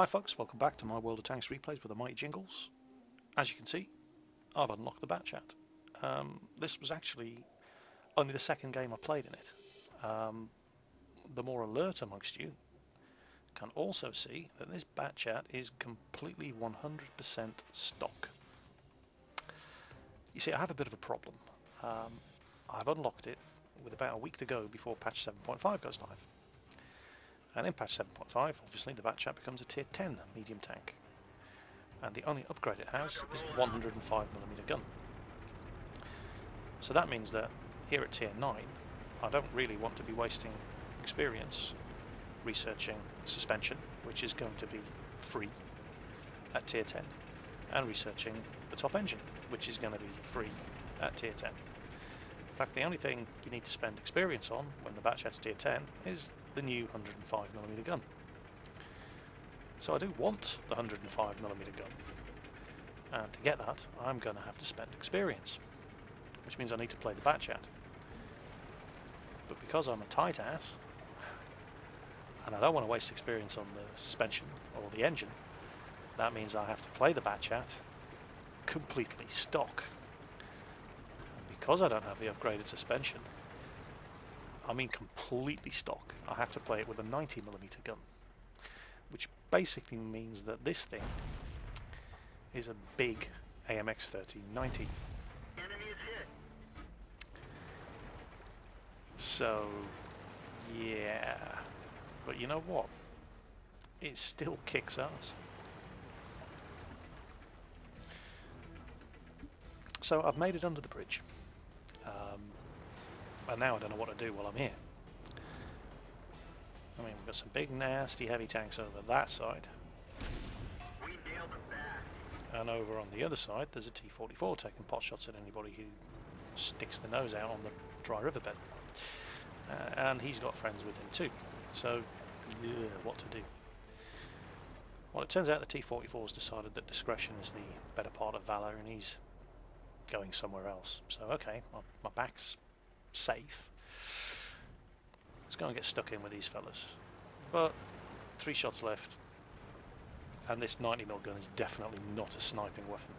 Hi folks, welcome back to my World of Tanks replays with the Mighty Jingles. As you can see, I've unlocked the Bat Chat. This was actually only the second game I played in it. The more alert amongst you can also see that this Bat Chat is completely 100% stock. You see, I have a bit of a problem. I've unlocked it with about a week to go before patch 7.5 goes live. And in patch 7.5, obviously, the Bat Chat becomes a tier 10 medium tank. And the only upgrade it has is the 105mm gun. So that means that here at tier 9, I don't really want to be wasting experience researching suspension, which is going to be free at tier 10, and researching the top engine, which is going to be free at tier 10. In fact, the only thing you need to spend experience on when the Bat Chat's tier 10 is the new 105mm gun. So I do want the 105mm gun, and to get that I'm going to have to spend experience, which means I need to play the Bat Chat. But because I'm a tight ass and I don't want to waste experience on the suspension or the engine, that means I have to play the Bat Chat completely stock. And because I don't have the upgraded suspension, I mean completely stock, I have to play it with a 90mm gun, which basically means that this thing is a big AMX-13 90. So yeah, but you know what, it still kicks ass. So I've made it under the bridge. And now I don't know what to do while I'm here. I mean, we've got some big, nasty, heavy tanks over that side. We nailed them back. And over on the other side, there's a T-44 taking potshots at anybody who sticks their nose out on the dry riverbed. And he's got friends with him too. So, yeah, what to do? Well, it turns out the T-44's decided that discretion is the better part of valor, and he's going somewhere else. So, okay, my back's safe. Let's go and get stuck in with these fellas. But three shots left, and this 90mm gun is definitely not a sniping weapon.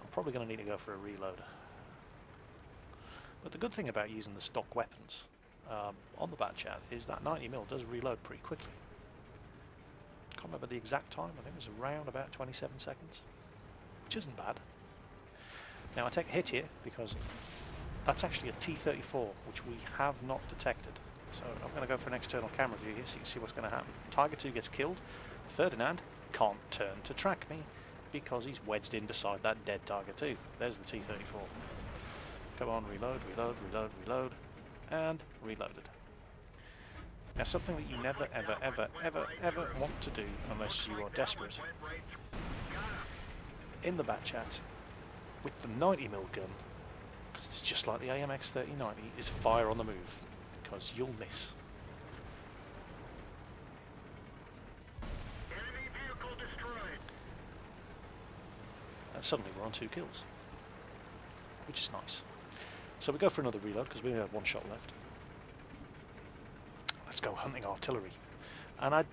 I'm probably going to need to go for a reload. But the good thing about using the stock weapons on the Bat Chat is that 90mm does reload pretty quickly. Can't remember the exact time. I think it was around about 27 seconds, which isn't bad. Now I take a hit here because that's actually a T-34, which we have not detected. So I'm going to go for an external camera view here so you can see what's going to happen. Tiger 2 gets killed. Ferdinand can't turn to track me because he's wedged in beside that dead Tiger 2. There's the T-34. Come on, reload, reload, reload, reload. And reloaded. Now, something that you never, ever, ever, ever, ever want to do unless you are desperate. In the Bat Chat, with the 90mm gun, because it's just like the AMX-13 90, is fire on the move, because you'll miss. Enemy vehicle destroyed. And suddenly we're on 2 kills, which is nice. So we go for another reload because we only have 1 shot left. Let's go hunting artillery, and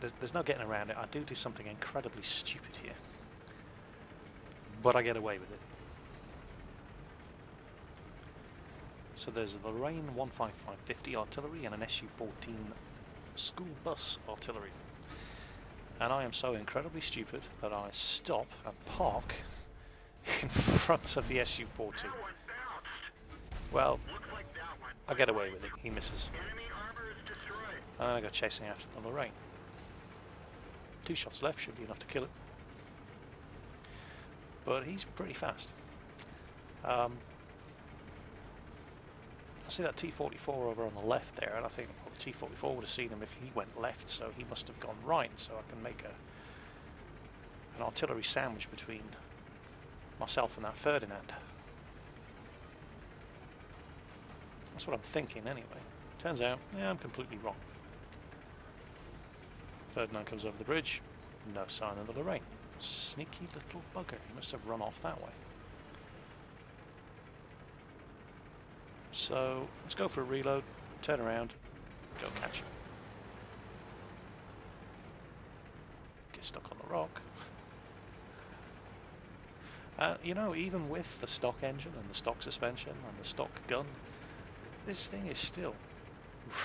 there's no getting around it. I do something incredibly stupid here, but I get away with it. So there's a Lorraine 155 50 artillery and an SU-14 school bus artillery. And I am so incredibly stupid that I stop and park in front of the SU-14. Well, I get away with it. He misses. And I go chasing after the Lorraine. 2 shots left, should be enough to kill it. But he's pretty fast. I see that T-44 over on the left there, and I think, well, the T-44 would have seen him if he went left, so he must have gone right, so I can make an artillery sandwich between myself and that Ferdinand. That's what I'm thinking anyway. Turns out, yeah, I'm completely wrong. Ferdinand comes over the bridge, no sign of the Lorraine. Sneaky little bugger, he must have run off that way. So let's go for a reload, turn around, go catch him. rock. You know, even with the stock engine and the stock suspension and the stock gun, this thing is still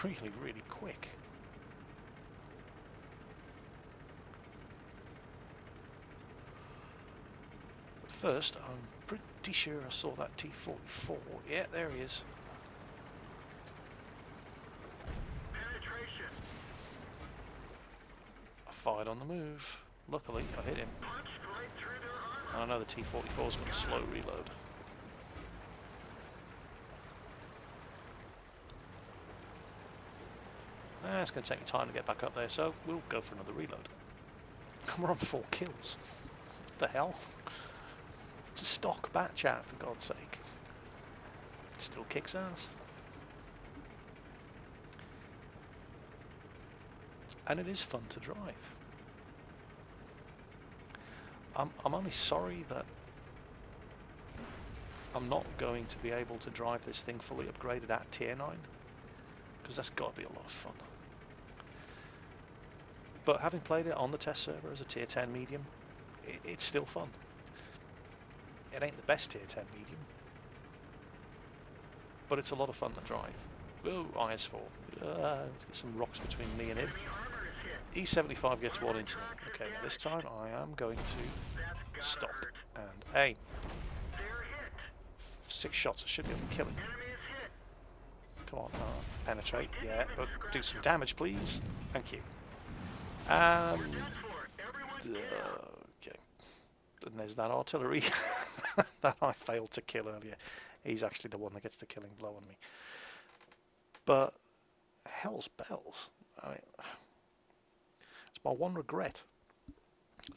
really, really quick. But first, I'm pretty sure I saw that T-44. Yeah, there he is. Penetration. I fired on the move. Luckily, I hit him. And I know the T-44's got a slow reload. It's going to take me time to get back up there, so we'll go for another reload. We're on 4 kills. What the hell? It's a stock Bat Chat, for God's sake. It still kicks ass. And it is fun to drive. I'm only sorry that I'm not going to be able to drive this thing fully upgraded at tier 9, because that's got to be a lot of fun. But having played it on the test server as a tier 10 medium, it's still fun. It ain't the best tier 10 medium, but it's a lot of fun to drive. Oh, IS-4. Let's get some rocks between me and him. E-75 gets one into me. Okay, this time I am going to stop and aim. 6 shots, I should be able to kill him. Come on, penetrate, yeah, but do some damage, please. Thank you. Okay. And there's that artillery that I failed to kill earlier. He's actually the one that gets the killing blow on me. But, hell's bells. I mean, it's my one regret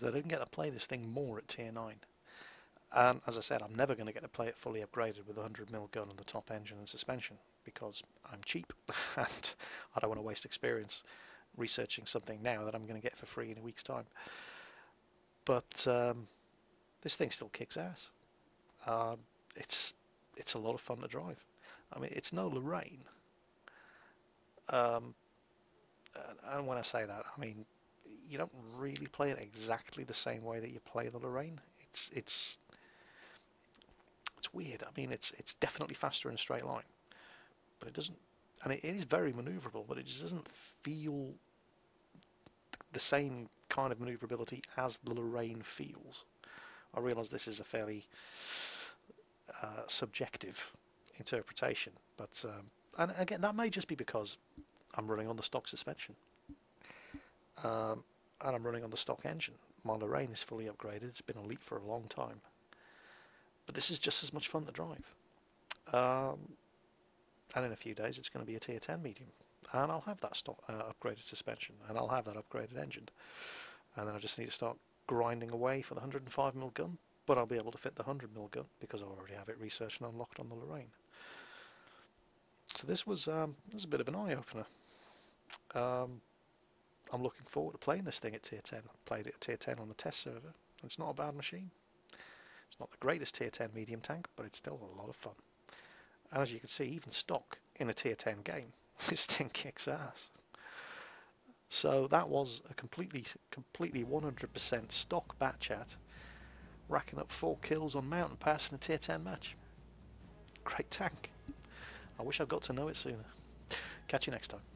that I didn't get to play this thing more at tier 9. And as I said, I'm never going to get to play it fully upgraded with a 100mm gun on the top engine and suspension, because I'm cheap and I don't want to waste experience researching something now that I'm going to get for free in a week's time. But this thing still kicks ass. It's a lot of fun to drive. I mean, it's no Lorraine. And when I say that, I mean you don't really play it exactly the same way that you play the Lorraine. It's weird. I mean, it's definitely faster in a straight line, but it doesn't. And it is very manoeuvrable, but it just doesn't feel the same kind of manoeuvrability as the Lorraine feels. I realise this is a fairly subjective interpretation, but and again, that may just be because I'm running on the stock suspension and I'm running on the stock engine. My Lorraine is fully upgraded. It's been elite for a long time, but this is just as much fun to drive. And in a few days it's going to be a tier 10 medium, and I'll have that stock upgraded suspension, and I'll have that upgraded engine, and then I just need to start grinding away for the 105mm gun, but I'll be able to fit the 100mm gun because I already have it researched and unlocked on the Lorraine. So this was a bit of an eye-opener. I'm looking forward to playing this thing at tier 10. I played it at tier 10 on the test server. It's not a bad machine. It's not the greatest tier 10 medium tank, but it's still a lot of fun. And as you can see, even stock in a tier 10 game, this thing kicks ass. So that was a completely 100% stock Bat Chat, racking up 4 kills on Mountain Pass in a tier 10 match. Great tank. I wish I got to know it sooner. Catch you next time.